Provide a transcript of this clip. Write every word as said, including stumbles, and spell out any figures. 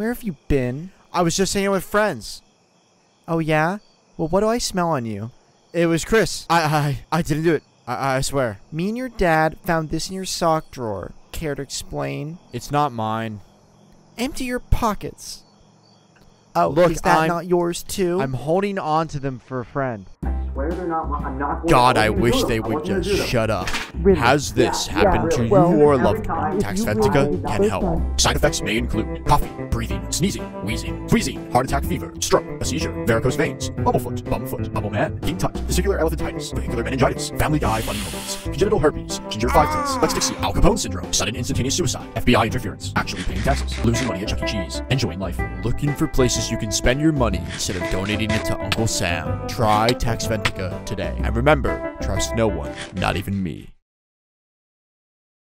Where have you been? I was just hanging with friends. Oh, yeah? Well, what do I smell on you? It was Chris. I I, I didn't do it. I, I swear. Me and your dad found this in your sock drawer. Care to explain? It's not mine. Empty your pockets. Oh, look, is that I'm, not yours, too? I'm holding on to them for a friend. I swear they're not, I'm not going God, to I wish they would just shut up. Really? Has this yeah, happened yeah, really. to well, you or loved one? Taxventica can help. Time. Side effects may include coughing, breathing, sneezing, wheezing, freezing, heart attack, fever, stroke, a seizure, varicose veins, bubblefoot, bumfoot, bubble man, king tut, vesicular elephantitis, vehicular meningitis, family die funny moments, congenital herpes, gingivitis, ah! Lexdixie, Al Capone syndrome, sudden instantaneous suicide, F B I interference, actually paying taxes, losing money at Chuck E. Cheese, enjoying life, looking for places you can spend your money instead of donating it to Uncle Sam. Try Taxventica today. And remember, trust no one, not even me.